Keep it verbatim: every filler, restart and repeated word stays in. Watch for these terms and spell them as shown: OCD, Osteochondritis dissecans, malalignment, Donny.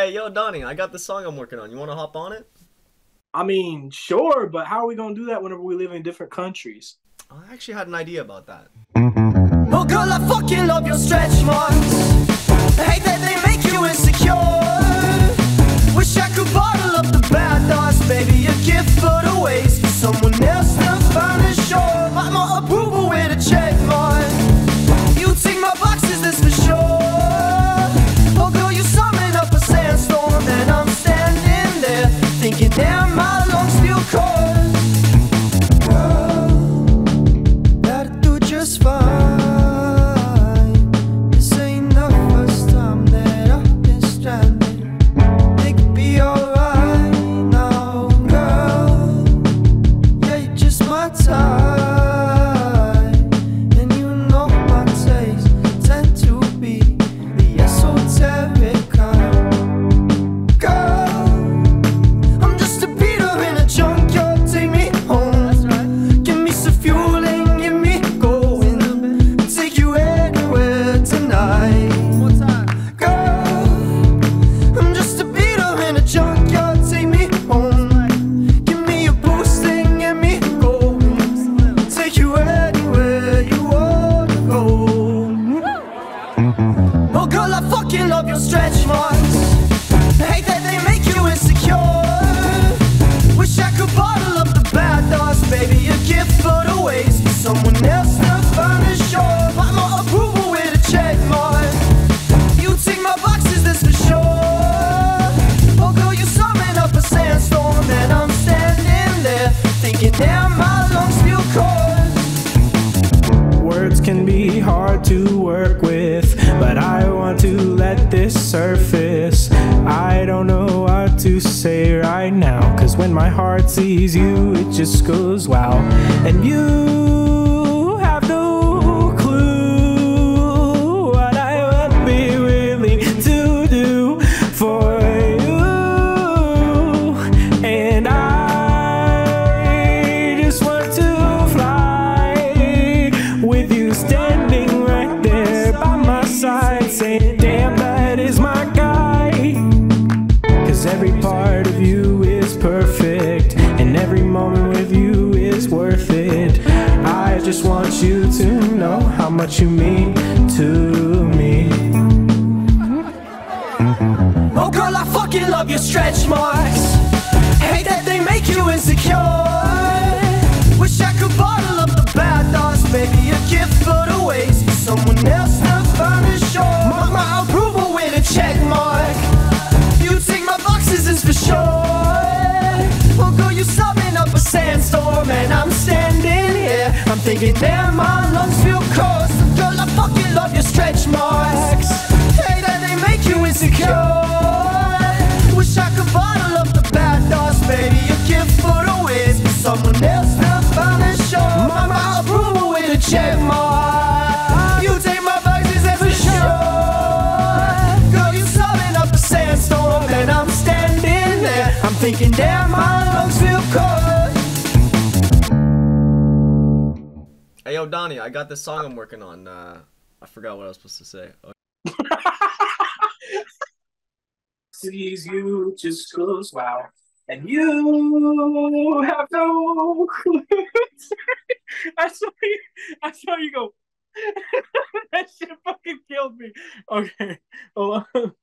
Hey, yo, Donny, I got the song I'm working on. You want to hop on it? I mean, sure, but how are we going to do that whenever we live in different countries? I actually had an idea about that. Oh, girl, I fucking love your stretch marks. I hate that they make you insecure. Wish I could bottle up the bad thoughts, baby, a gift for the waste. Someone else done found a shore. I'm on approval with a check mark. You tick my boxes, that's for sure. Damn, my lungs feel cold. Girl, that'd do just fine. This ain't the first time that I've been stranded. It could be alright now, girl. Yeah, you're just my type, and you know my taste tend to be the esoteric kind. Girl, love your stretch marks. I hate that they make you insecure. Wish I could bottle up the bad thoughts, baby, a gift for the waste. Someone else to find a shore. I'm on approval with a check mark. You tick my boxes, that's for sure. Oh, girl, you summon up a sandstorm, and I'm standing there thinking, damn, my lungs feel cold. Words can be hard to work with, but I want to let this surface. I don't know what to say right now, 'cause when my heart sees you, it just goes wow. And you have no clue what I would be willing to do for you. And I just want to fly with you standing right there by my side, saying, damn, that is my guy. 'Cause every part of you is perfect, and every moment with you is worth it. I just want you to know how much you mean to me. Oh, girl, I fucking love your stretch marks. Hate that they make you insecure. Wish I could bottle up the bad thoughts, baby, a gift for the waste. Someone else to find a shore. Mark my approval with a check mark. You tick my boxes, is for sure. Oh, girl, you summon up a sandstorm, and I'm standing here. I'm thinking, damn, my lungs feel cold. So, girl, I fucking love your stretch marks. Hey, that they make you insecure. Wish I could bottle up the bad thoughts, baby, a gift for the waste. Someone else not found a shore. Mark my approval with a check mark. Thinking, damn, my lungs feel cold. Hey, yo, Donny, I got this song I'm working on. Uh, I forgot what I was supposed to say. Oh. Sees you just goes wow, and you have no clue. I saw you. I saw you go. That shit fucking killed me. Okay, hold on.